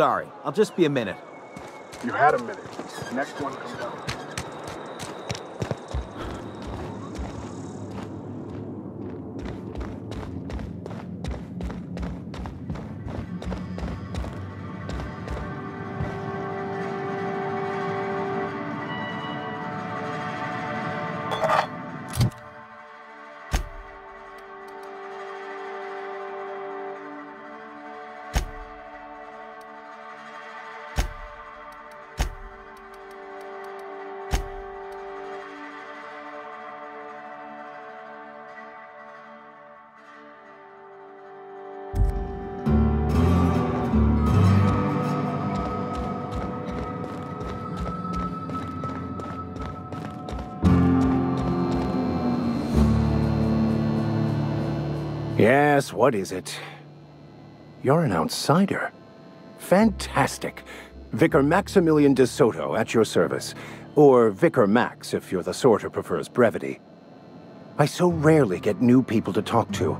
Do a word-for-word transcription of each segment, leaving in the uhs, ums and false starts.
sorry. I'll just be a minute. You had a minute. The next one comes out. Yes, what is it? You're an outsider. Fantastic. Vicar Maximilian DeSoto at your service. Or Vicar Max, if you're the sort who prefers brevity. I so rarely get new people to talk to.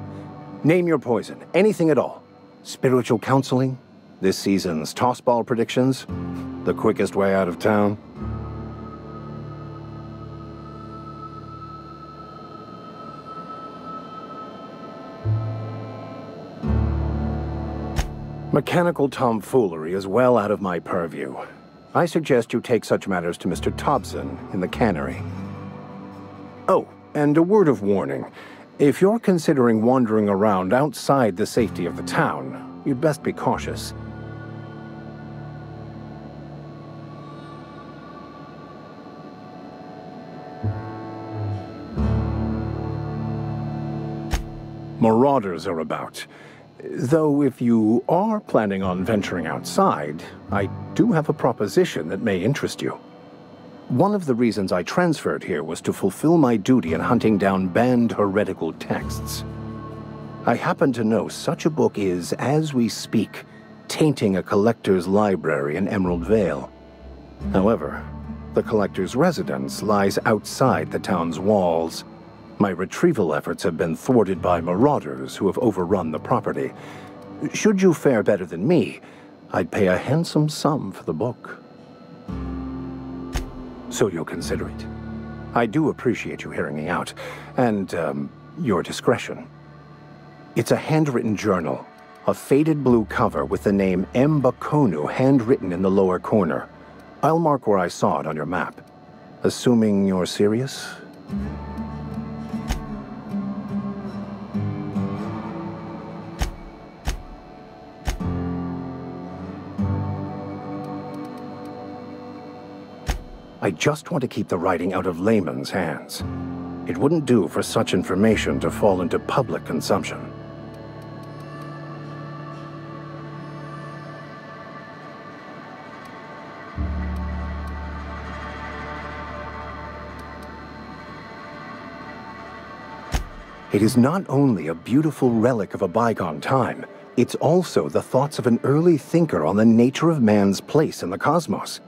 Name your poison, anything at all. Spiritual counseling, this season's tossball predictions, the quickest way out of town. Mechanical tomfoolery is well out of my purview. I suggest you take such matters to Mister Thompson in the cannery. Oh, and a word of warning. If you're considering wandering around outside the safety of the town, you'd best be cautious. Marauders are about. Though if you are planning on venturing outside, I do have a proposition that may interest you. One of the reasons I transferred here was to fulfill my duty in hunting down banned heretical texts. I happen to know such a book is, as we speak, tainting a collector's library in Emerald Vale. However, the collector's residence lies outside the town's walls. My retrieval efforts have been thwarted by marauders who have overrun the property. Should you fare better than me, I'd pay a handsome sum for the book. So you'll consider it. I do appreciate you hearing me out, and um, your discretion. It's a handwritten journal, a faded blue cover with the name M. Bakonu handwritten in the lower corner. I'll mark where I saw it on your map. Assuming you're serious? I just want to keep the writing out of layman's hands. It wouldn't do for such information to fall into public consumption. It is not only a beautiful relic of a bygone time, it's also the thoughts of an early thinker on the nature of man's place in the cosmos.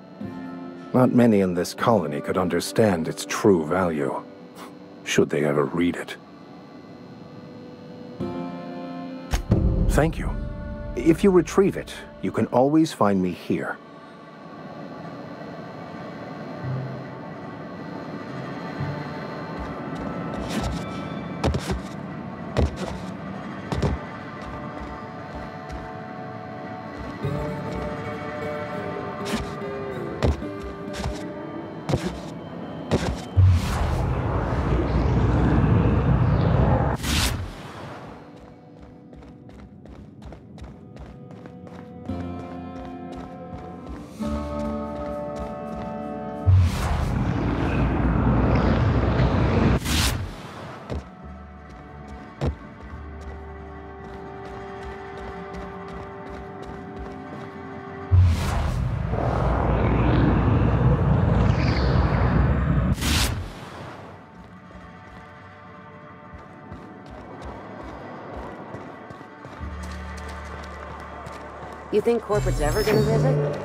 Not many in this colony could understand its true value, should they ever read it. Thank you. If you retrieve it, you can always find me here. You think corporate's ever gonna visit?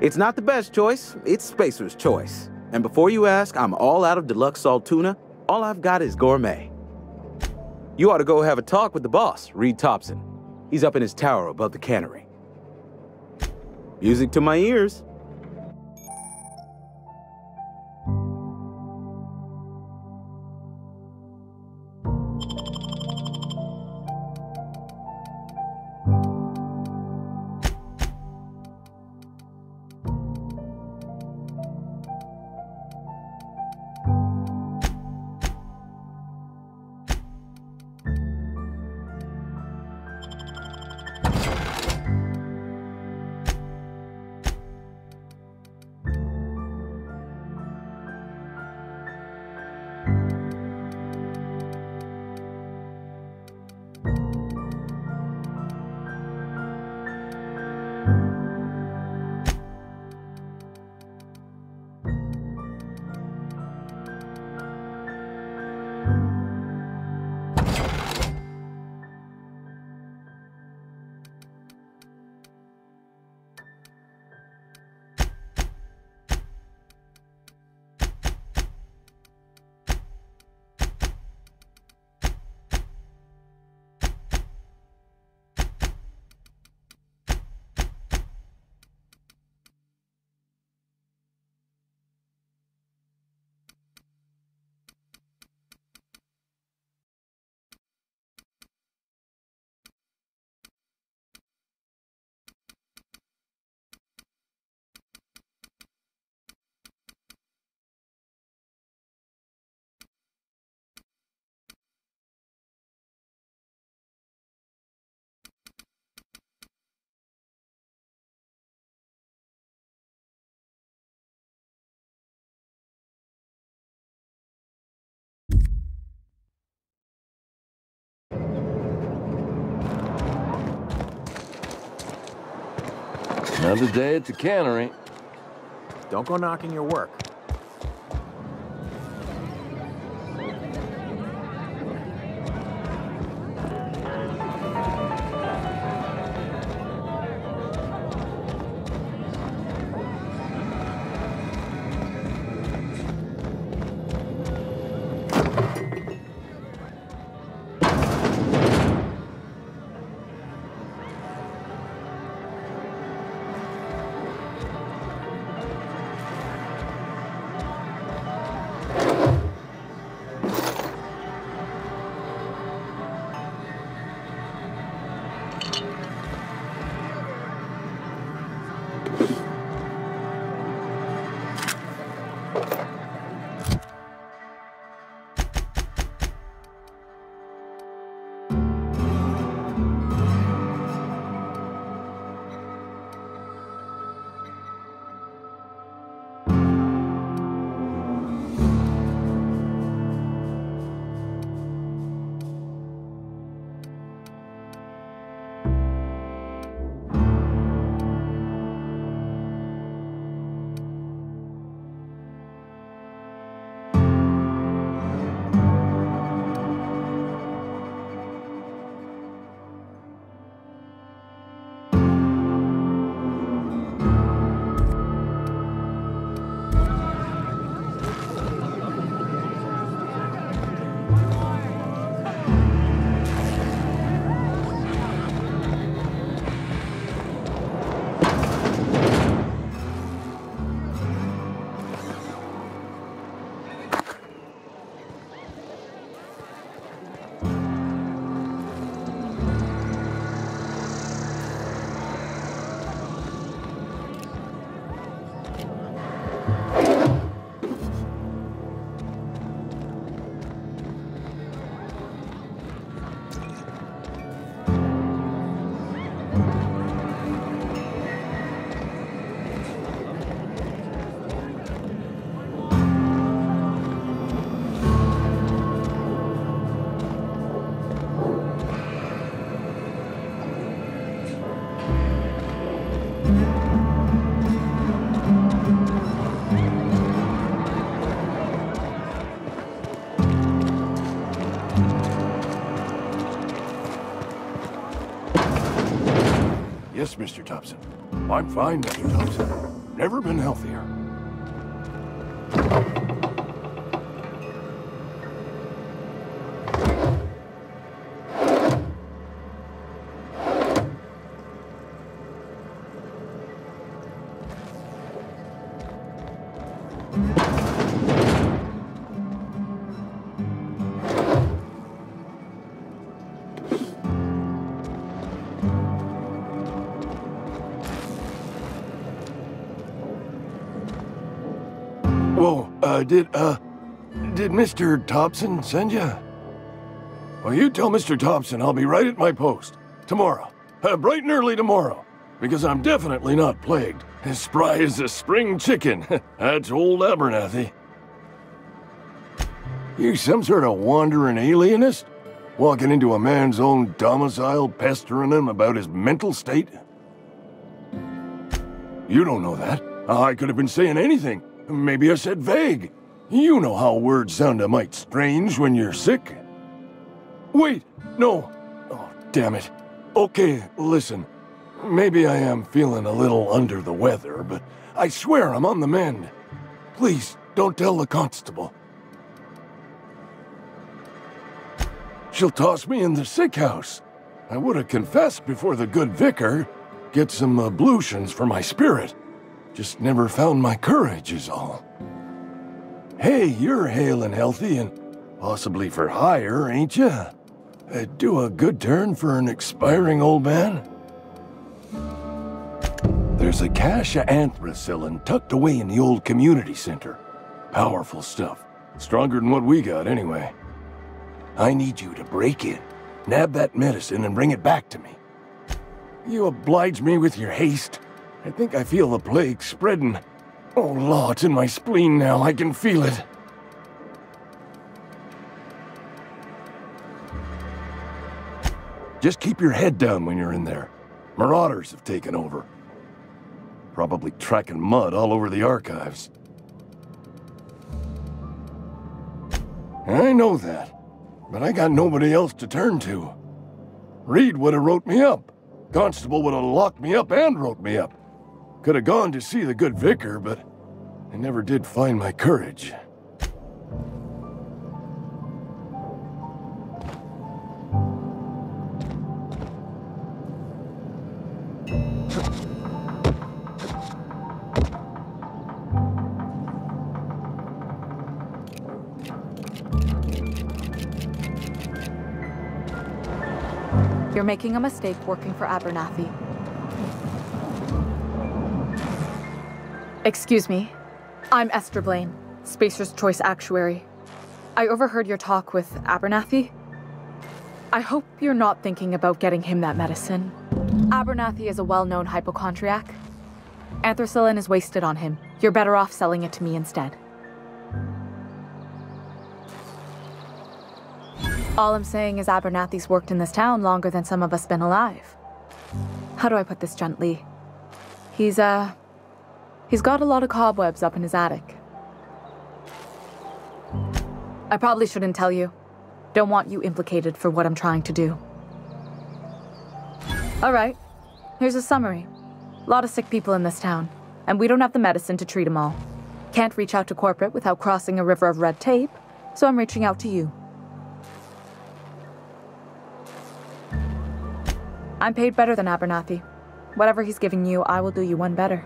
It's not the best choice, it's Spacer's Choice. And before you ask, I'm all out of deluxe salt tuna. All I've got is gourmet. You ought to go have a talk with the boss, Reed Thompson. He's up in his tower above the cannery. Music to my ears. Another day at the cannery. Don't go knocking your work. Yes, Mister Thompson. I'm fine, Mister Thompson. Never been healthier. Did, uh, did Mister Thompson send you? Well, you tell Mister Thompson I'll be right at my post. Tomorrow. Uh, bright and early tomorrow. Because I'm definitely not plagued. As spry as a spring chicken. That's old Abernathy. You some sort of wandering alienist? Walking into a man's own domicile, pestering him about his mental state? You don't know that. I could have been saying anything. Maybe I said vague. You know how words sound a mite strange when you're sick. Wait, no. Oh, damn it. Okay, listen. Maybe I am feeling a little under the weather, but I swear I'm on the mend. Please, don't tell the constable. She'll toss me in the sick house. I would have confessed before the good vicar. Get some ablutions for my spirit. Just never found my courage is all. Hey, you're hale and healthy and possibly for hire, ain't ya? Uh, do a good turn for an expiring old man? There's a cache of anthracillin tucked away in the old community center. Powerful stuff. Stronger than what we got, anyway. I need you to break in, nab that medicine, and bring it back to me. You oblige me with your haste. I think I feel the plague spreading. Oh, Lord, it's in my spleen now. I can feel it. Just keep your head down when you're in there. Marauders have taken over. Probably tracking mud all over the archives. I know that, but I got nobody else to turn to. Reed would have wrote me up. Constable would have locked me up and wrote me up. Could have gone to see the good vicar, but I never did find my courage. You're making a mistake working for Abernathy. Excuse me. I'm Esther Blaine, Spacer's Choice Actuary. I overheard your talk with Abernathy. I hope you're not thinking about getting him that medicine. Abernathy is a well-known hypochondriac. Anthracillin is wasted on him. You're better off selling it to me instead. All I'm saying is Abernathy's worked in this town longer than some of us been alive. How do I put this gently? He's, uh... He's got a lot of cobwebs up in his attic. I probably shouldn't tell you. Don't want you implicated for what I'm trying to do. All right. Here's a summary. A lot of sick people in this town, and we don't have the medicine to treat them all. Can't reach out to corporate without crossing a river of red tape, so I'm reaching out to you. I'm paid better than Abernathy. Whatever he's giving you, I will do you one better.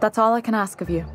That's all I can ask of you.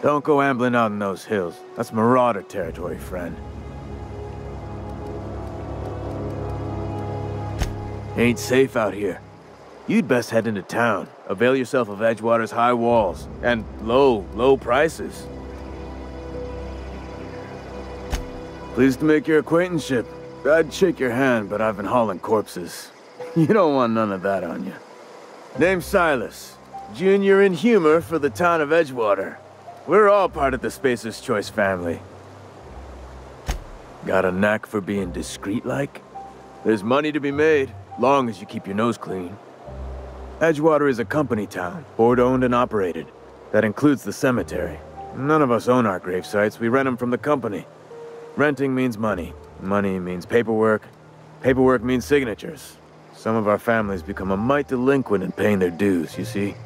Don't go ambling out in those hills. That's marauder territory, friend. Ain't safe out here. You'd best head into town. Avail yourself of Edgewater's high walls and low, low prices. Pleased to make your acquaintanceship. I'd shake your hand, but I've been hauling corpses. You don't want none of that on you. Name's Silas. Junior in humor for the town of Edgewater. We're all part of the Spacer's Choice family. Got a knack for being discreet-like? There's money to be made, long as you keep your nose clean. Edgewater is a company town, board-owned and operated. That includes the cemetery. None of us own our gravesites, we rent them from the company. Renting means money. Money means paperwork. Paperwork means signatures. Some of our families become a mite delinquent in paying their dues, you see?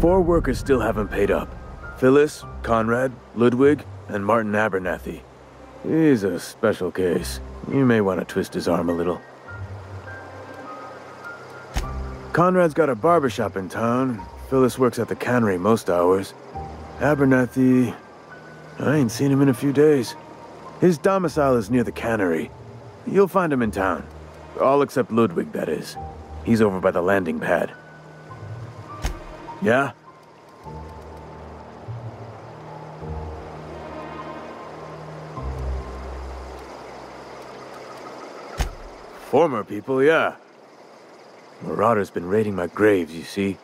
Four workers still haven't paid up. Phyllis, Conrad, Ludwig, and Martin Abernathy. He's a special case. You may want to twist his arm a little. Conrad's got a barbershop in town. Phyllis works at the cannery most hours. Abernathy... I ain't seen him in a few days. His domicile is near the cannery. You'll find him in town. All except Ludwig, that is. He's over by the landing pad. Yeah? Former people, yeah. Marauder's been raiding my graves, you see.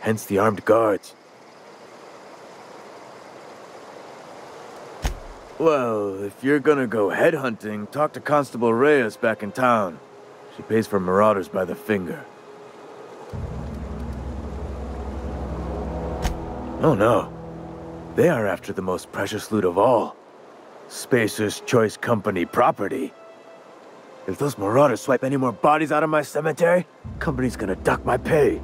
Hence the armed guards. Well, if you're gonna go headhunting, talk to Constable Reyes back in town. She pays for marauders by the finger. Oh no, they are after the most precious loot of all. Spacer's Choice Company property. If those marauders swipe any more bodies out of my cemetery, company's gonna dock my pay.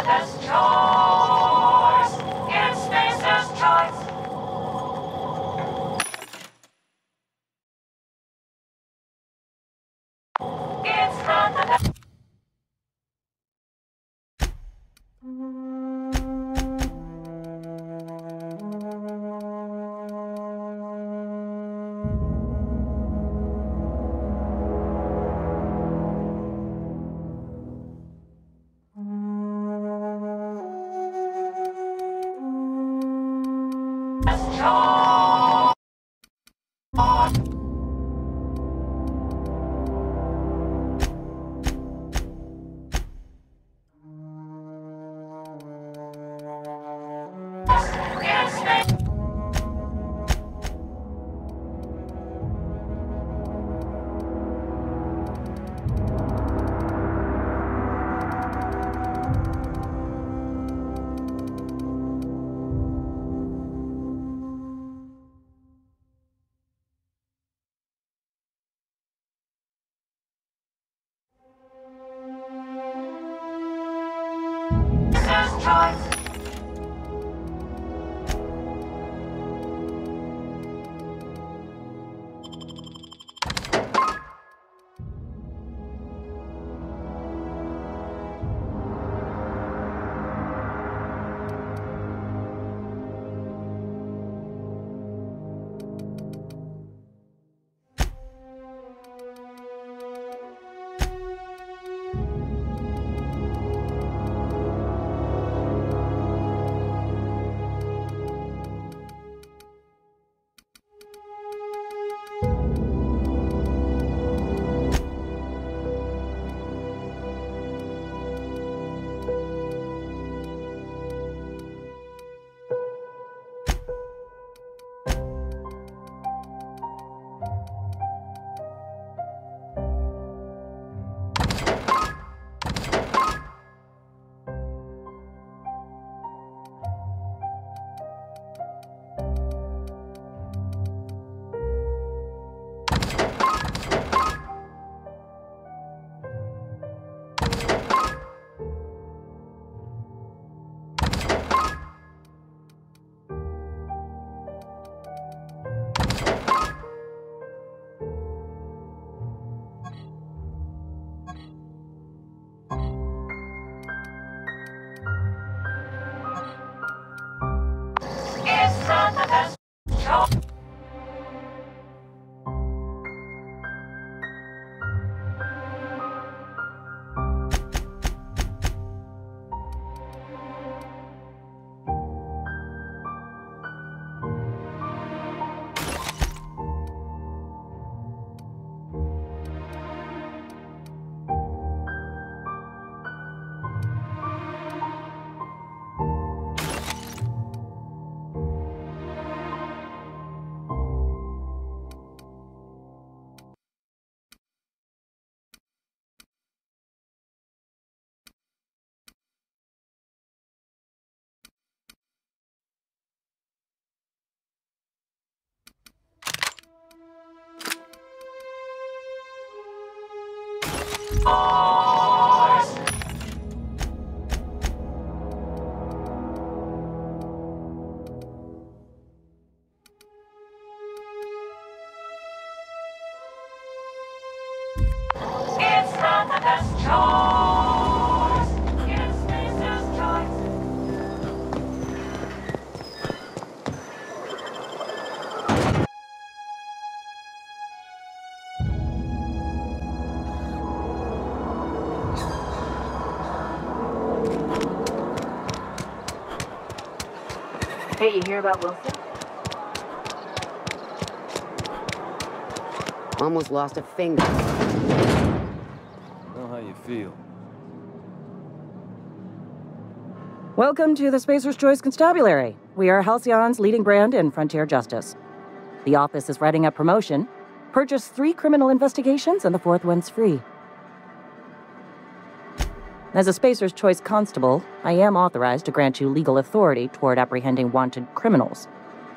Spacer's Choice! It's Spacer's Choice! It's from the past. Hey, you hear about Wilson? Almost lost a finger. I know how you feel. Welcome to the Spacer's Choice Constabulary. We are Halcyon's leading brand in frontier justice. The office is writing up promotion. Purchase three criminal investigations and the fourth one's free. As a Spacer's Choice constable, I am authorized to grant you legal authority toward apprehending wanted criminals.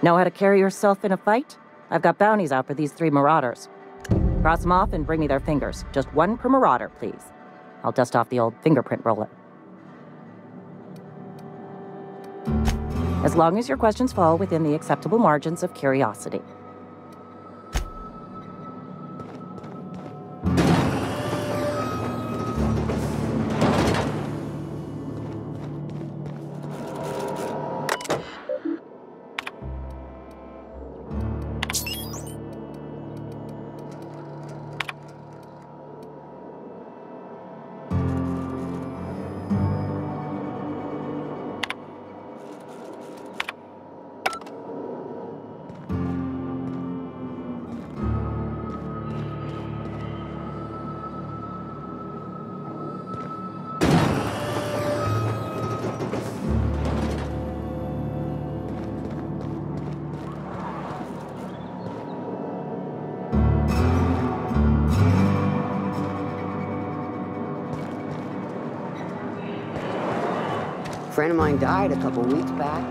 Know how to carry yourself in a fight? I've got bounties out for these three marauders. Cross them off and bring me their fingers. Just one per marauder, please. I'll dust off the old fingerprint roller. as long as your questions fall within the acceptable margins of curiosity. A friend of mine died a couple weeks back.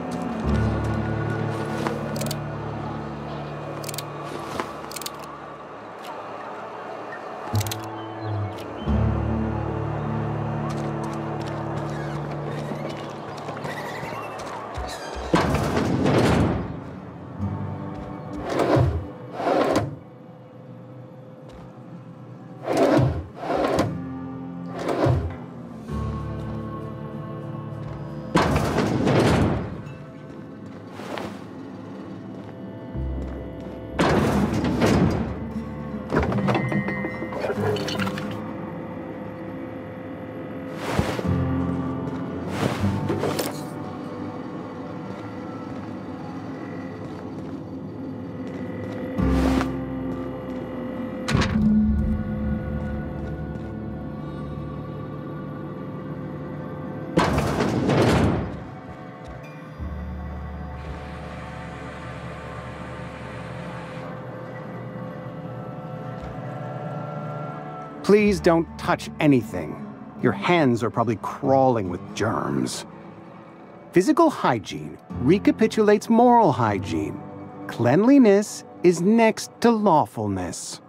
Please don't touch anything. Your hands are probably crawling with germs. Physical hygiene recapitulates moral hygiene. Cleanliness is next to lawfulness.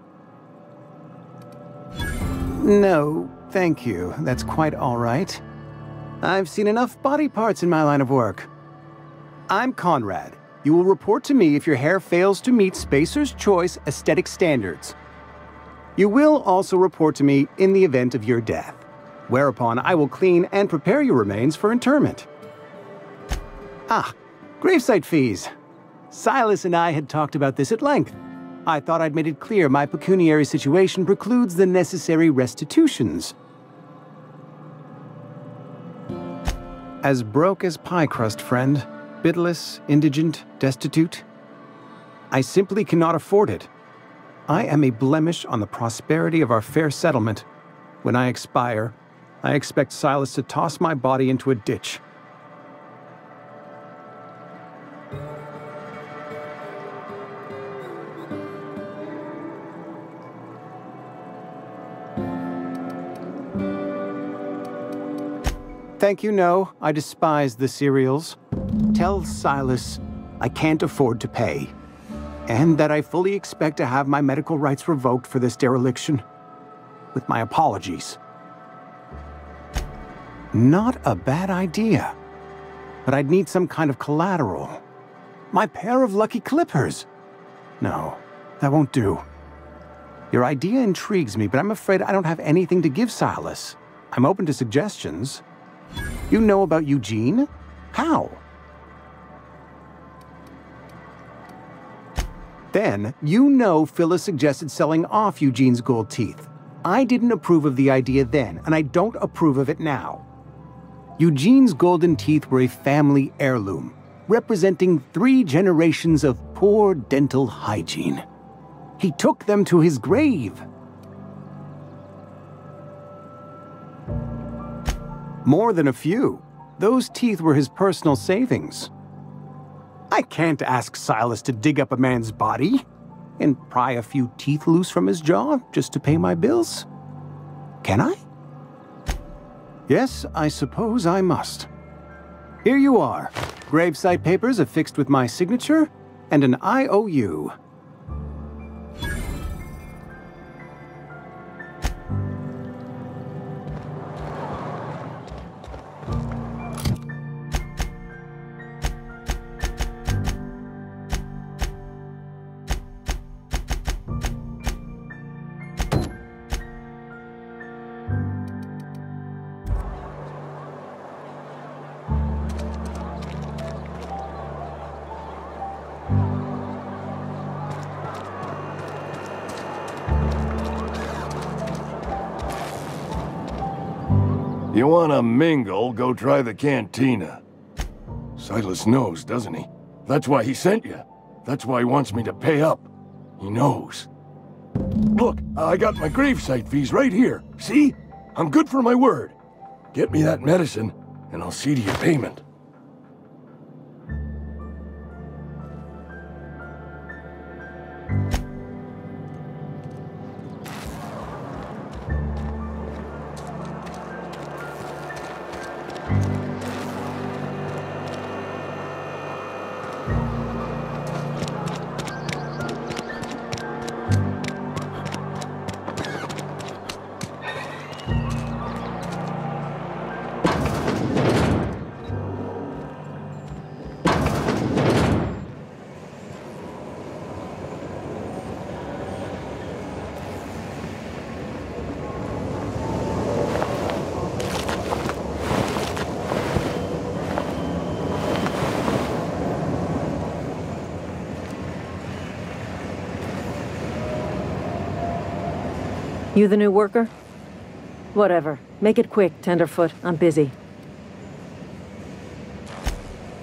No, thank you. That's quite all right. I've seen enough body parts in my line of work. I'm Conrad. You will report to me if your hair fails to meet Spacer's Choice aesthetic standards. You will also report to me in the event of your death, whereupon I will clean and prepare your remains for interment. Ah, gravesite fees. Silas and I had talked about this at length. I thought I'd made it clear my pecuniary situation precludes the necessary restitutions. As broke as pie crust, friend, bidless, indigent, destitute. I simply cannot afford it. I am a blemish on the prosperity of our fair settlement. When I expire, I expect Silas to toss my body into a ditch. Thank you, no. I despise the cereals. Tell Silas I can't afford to pay, and that I fully expect to have my medical rights revoked for this dereliction, with my apologies. Not a bad idea, but I'd need some kind of collateral. My pair of lucky clippers! No, that won't do. Your idea intrigues me, but I'm afraid I don't have anything to give Silas. I'm open to suggestions. You know about Eugene? How? Then, you know Phyllis suggested selling off Eugene's gold teeth. I didn't approve of the idea then, and I don't approve of it now. Eugene's golden teeth were a family heirloom, representing three generations of poor dental hygiene. He took them to his grave. More than a few. Those teeth were his personal savings. I can't ask Silas to dig up a man's body and pry a few teeth loose from his jaw just to pay my bills. Can I? Yes, I suppose I must. Here you are. Gravesite papers affixed with my signature and an I O U. you wanna mingle, go try the cantina. Silas knows, doesn't he? That's why he sent you. That's why he wants me to pay up. He knows. Look, I got my gravesite fees right here. See? I'm good for my word. Get me that medicine, and I'll see to your payment. You the new worker? Whatever. Make it quick, Tenderfoot. I'm busy.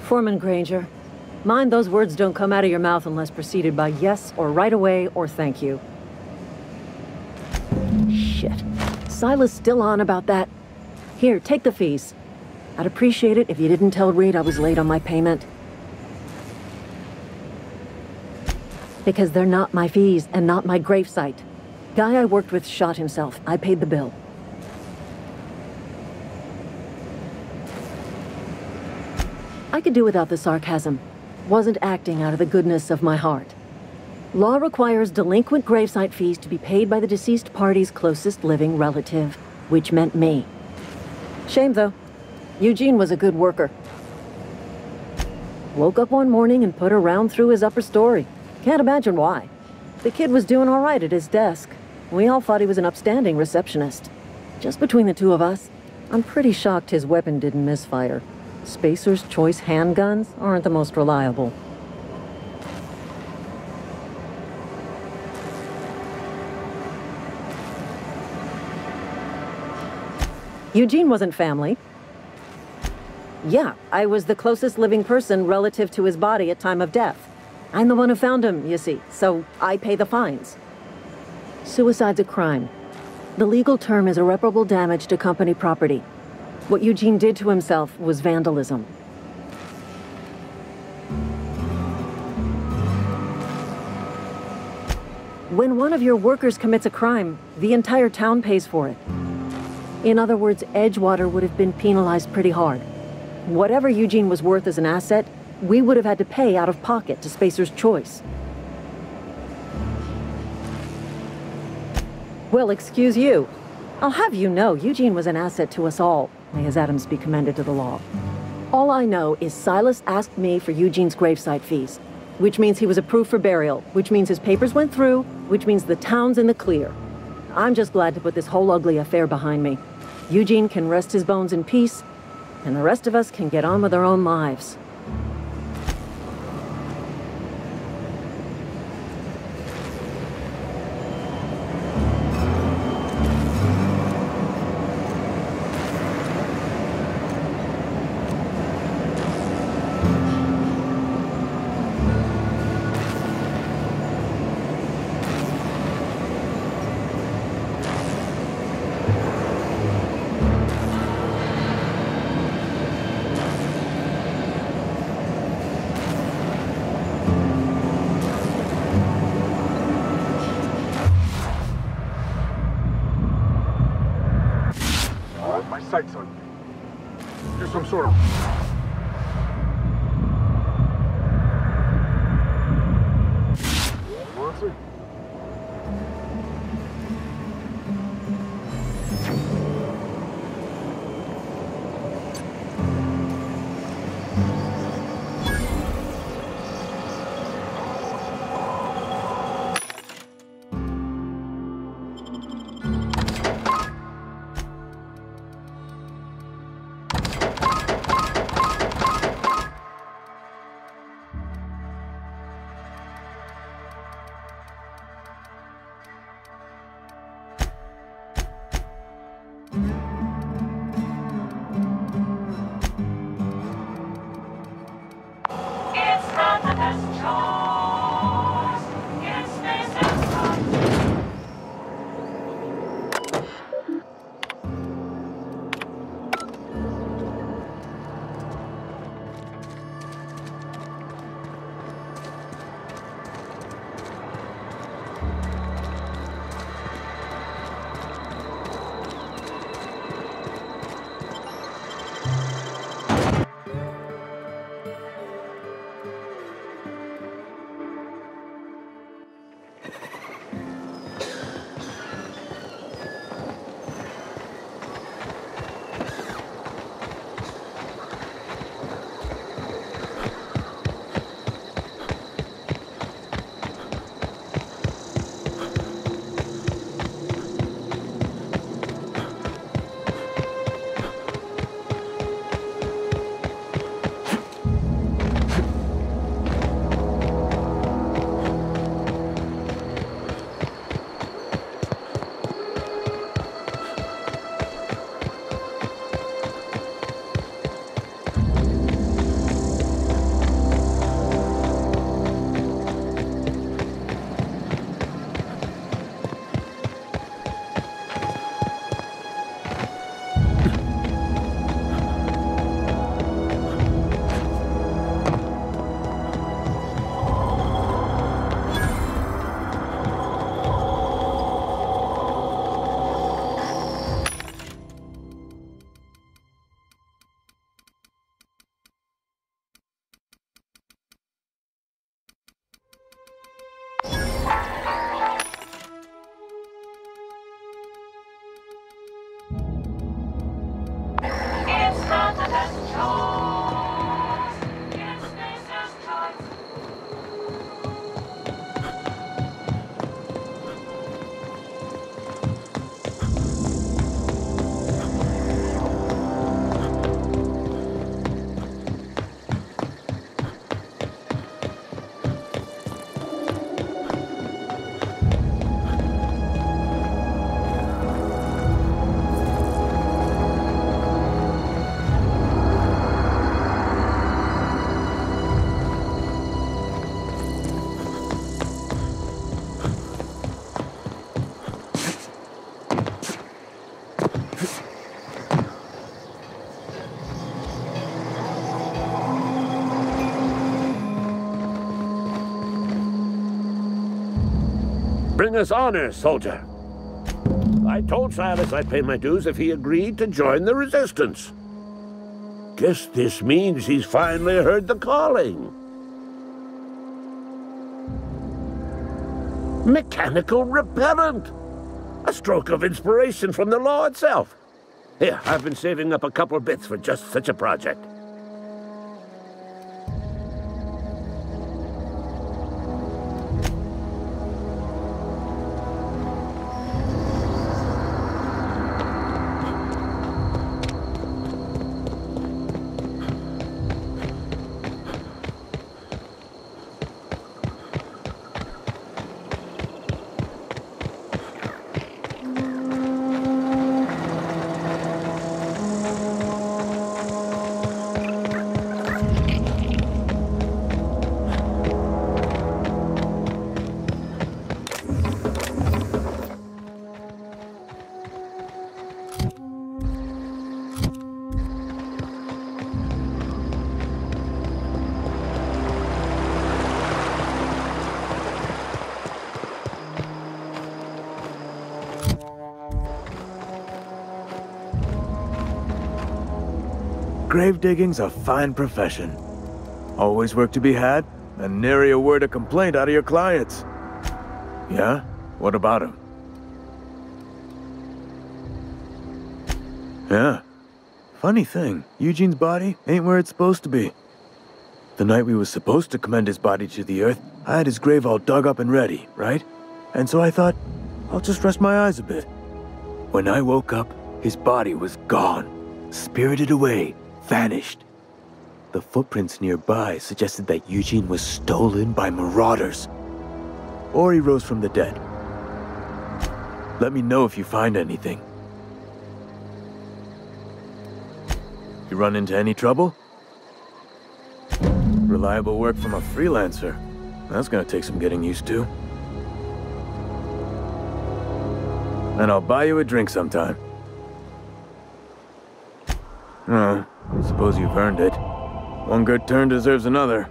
Foreman Granger, mind those words don't come out of your mouth unless preceded by yes or right away or thank you. Shit. Silas still on about that? Here, take the fees. I'd appreciate it if you didn't tell Reed I was late on my payment. Because they're not my fees and not my gravesite. Guy I worked with shot himself. I paid the bill. I could do without the sarcasm. Wasn't acting out of the goodness of my heart. Law requires delinquent gravesite fees to be paid by the deceased party's closest living relative, which meant me. Shame, though. Eugene was a good worker. Woke up one morning and put a round through his upper story. Can't imagine why. The kid was doing all right at his desk. We all thought he was an upstanding receptionist. Just between the two of us, I'm pretty shocked his weapon didn't misfire. Spacer's Choice handguns aren't the most reliable. Eugene wasn't family. Yeah, I was the closest living person relative to his body at time of death. I'm the one who found him, you see, so I pay the fines. Suicide's a crime. The legal term is irreparable damage to company property. What Eugene did to himself was vandalism. When one of your workers commits a crime, the entire town pays for it. In other words, Edgewater would have been penalized pretty hard. Whatever Eugene was worth as an asset, we would have had to pay out of pocket to Spacer's Choice. Well, excuse you. I'll have you know Eugene was an asset to us all. May his atoms be commended to the law. All I know is Silas asked me for Eugene's gravesite fees, which means he was approved for burial, which means his papers went through, which means the town's in the clear. I'm just glad to put this whole ugly affair behind me. Eugene can rest his bones in peace, and the rest of us can get on with our own lives. bring us honor, soldier. I told Silas I'd pay my dues if he agreed to join the resistance. Guess this means he's finally heard the calling. Mechanical repellent! A stroke of inspiration from the law itself. Here, I've been saving up a couple bits for just such a project. Grave digging's a fine profession. Always work to be had, and nary a word of complaint out of your clients. Yeah? What about him? Yeah. Funny thing, Eugene's body ain't where it's supposed to be. The night we was supposed to commend his body to the earth, I had his grave all dug up and ready, right? And so I thought, I'll just rest my eyes a bit. When I woke up, his body was gone, spirited away. Vanished. The footprints nearby suggested that Eugene was stolen by marauders. Or he rose from the dead. Let me know if you find anything. You run into any trouble? Reliable work from a freelancer. That's gonna take some getting used to. And I'll buy you a drink sometime. Huh. I suppose you've earned it. One good turn deserves another.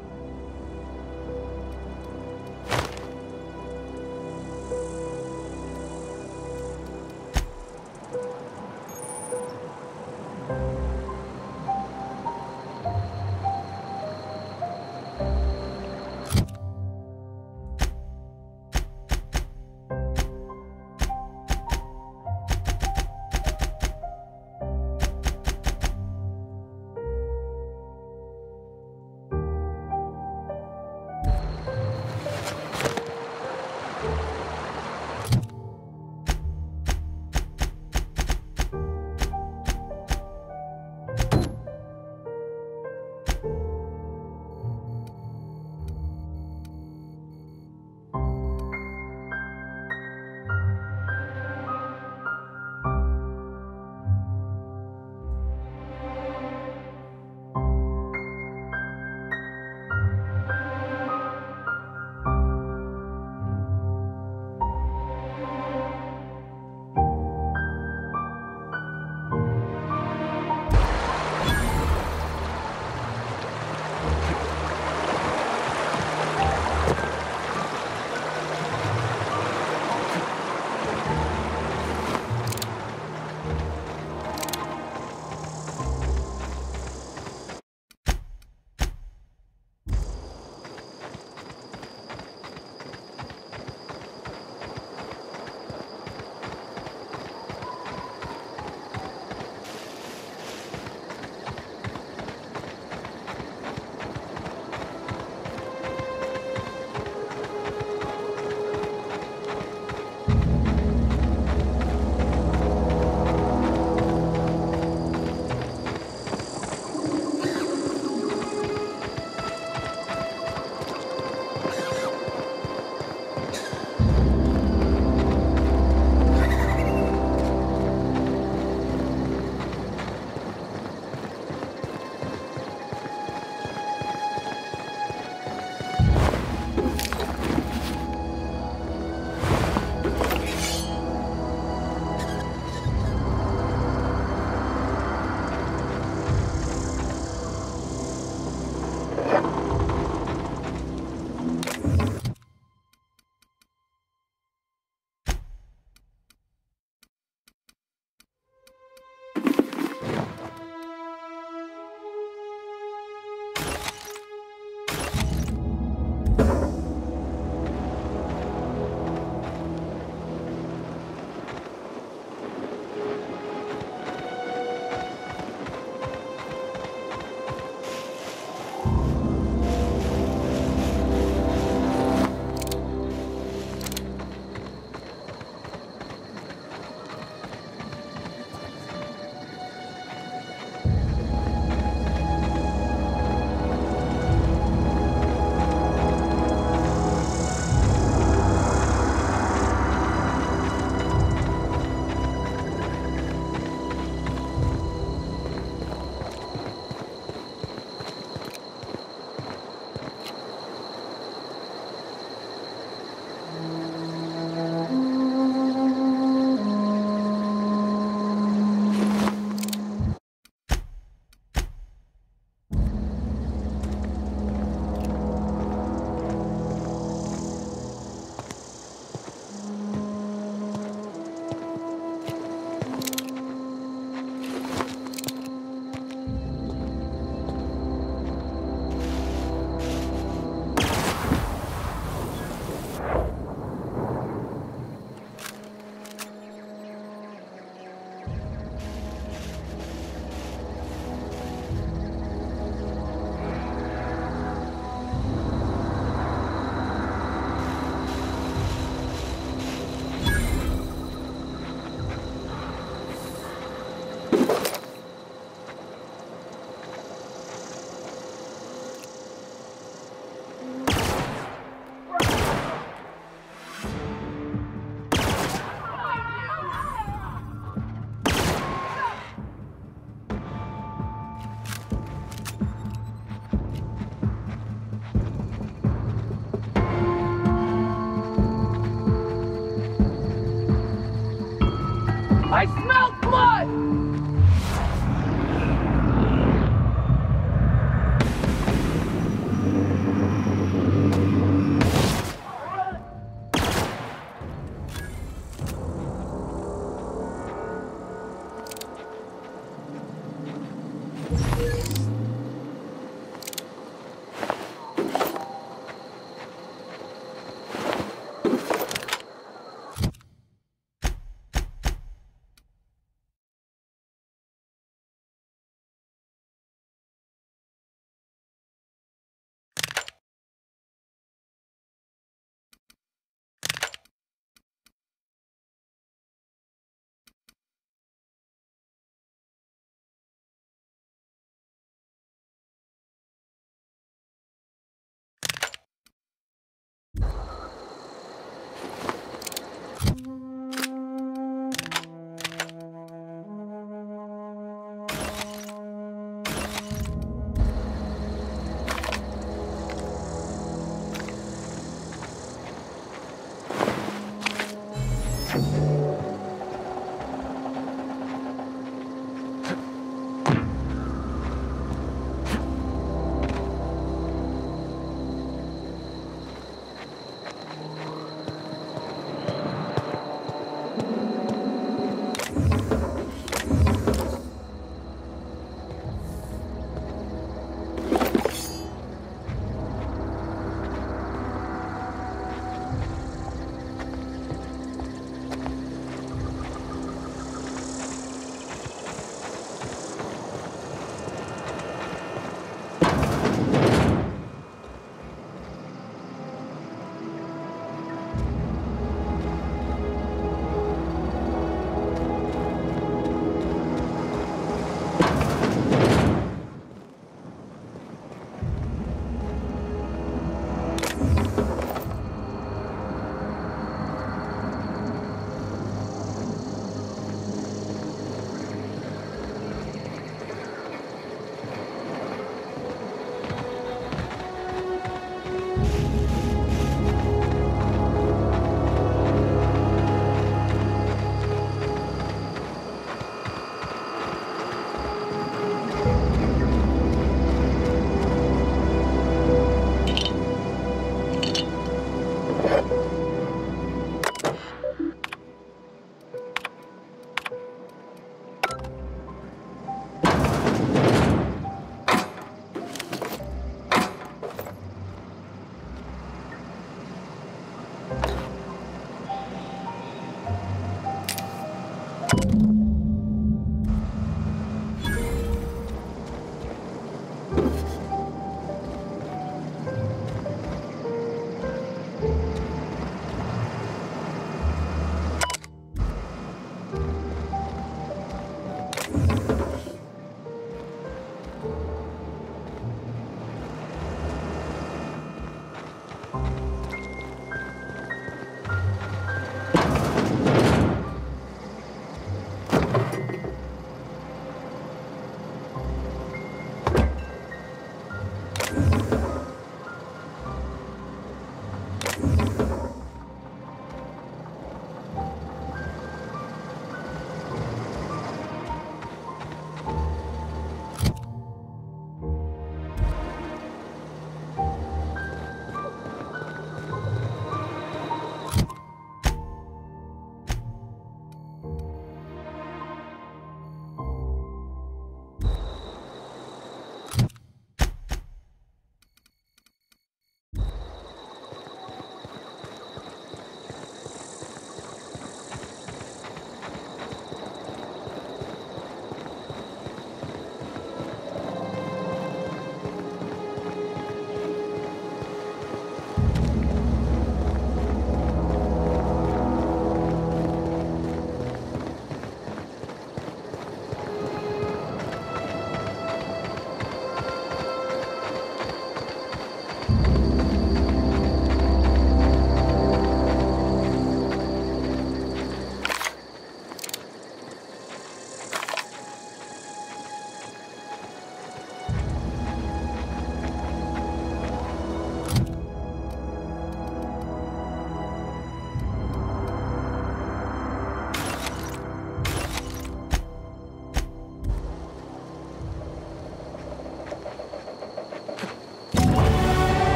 I smell blood!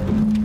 Thank you.